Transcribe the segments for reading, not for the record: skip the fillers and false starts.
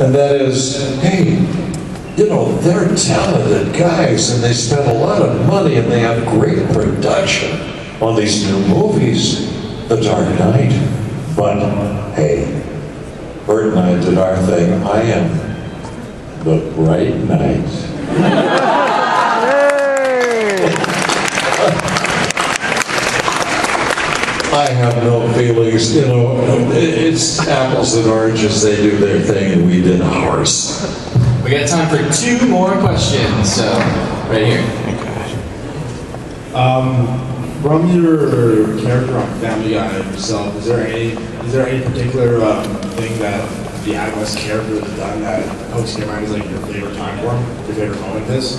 and that is, hey, you know, they're talented guys and they spend a lot of money and they have great production on these new movies, The Dark Knight. But hey, Burt and I did our thing. I am the Bright Knight. I have no feelings, you know, it's apples and oranges, they do their thing and we did ours. We got time for 2 more questions, so, right here. From your character on Family Guy yourself, is there any particular thing that the Adam West character has done that hooks in your mind as like your favorite time form, your favorite moment is?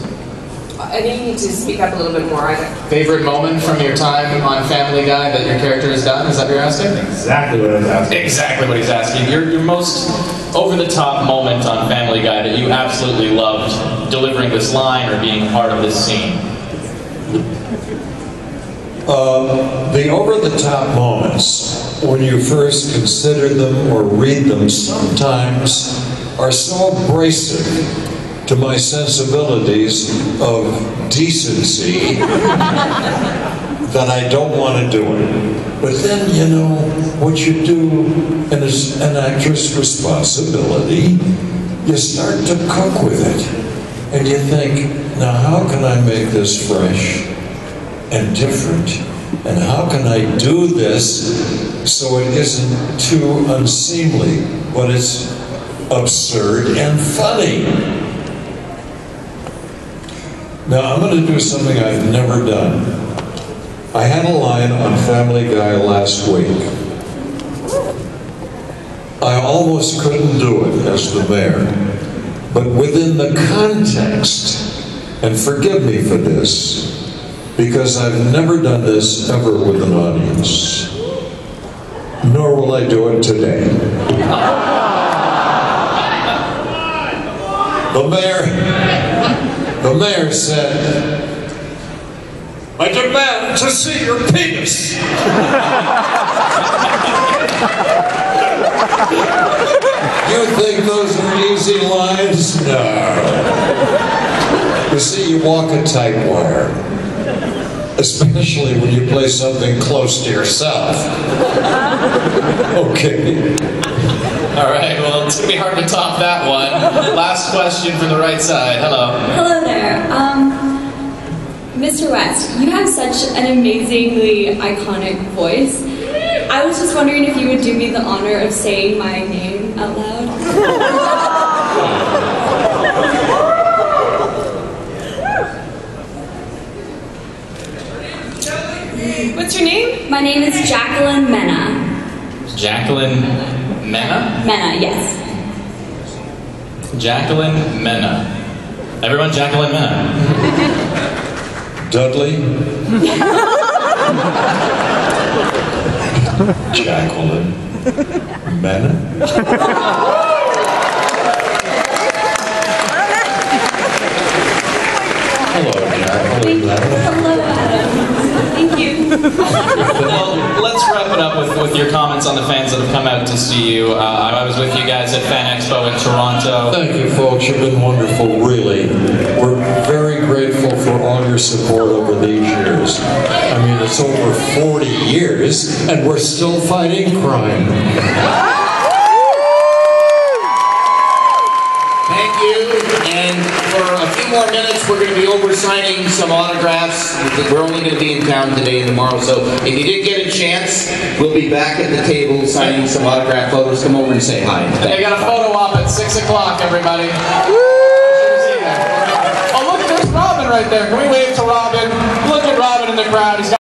I think you need to speak up a little bit more. Favorite moment from your time on Family Guy that your character has done? Is that what you're asking? Exactly what I was asking. Exactly what he's asking. Your most over-the-top moment on Family Guy that you absolutely loved delivering this line or being part of this scene? The over-the-top moments, when you first consider them or read them, sometimes are so abrasive to my sensibilities of decency that I don't want to do it. But then, you know, what you do, and it's an actress' responsibility, you start to cook with it. And you think, now how can I make this fresh and different? And how can I do this so it isn't too unseemly, but it's absurd and funny? Now, I'm going to do something I've never done. I had a line on Family Guy last week. I almost couldn't do it as the mayor, but within the context, and forgive me for this, because I've never done this ever with an audience, nor will I do it today. The mayor said, "I demand to see your penis." You think those are easy lines? No. You see, you walk a tight wire, especially when you play something close to yourself. Okay. All right, well, it's going to be hard to top that one. Last question from the right side. Hello. Hello there. Mr. West, you have such an amazingly iconic voice. I was just wondering if you would do me the honor of saying my name out loud. What's your name? My name is Jacqueline Meña. Jacqueline Meña? Meña, yes. Jacqueline Meña. Everyone, Jacqueline Meña. Dudley? Jacqueline Meña? Hello, Jacqueline Meña. Thank you. Well, let's wrap it up with your comments on the fans that have come out to see you. I was with you guys at Fan Expo in Toronto. Thank you, folks. You've been wonderful, really. We're very grateful for all your support over these years. I mean, it's over 40 years, and we're still fighting crime. Thank you, and for a few more minutes, we're going to be over signing some autographs. We're only going to be in town today and tomorrow, so if you did get a chance, we'll be back at the table signing some autograph photos. Come over and say hi. I got a photo op at 6 o'clock, everybody. Woo! Oh, look, there's Robin right there. Can we wave to Robin? Look at Robin in the crowd. He's got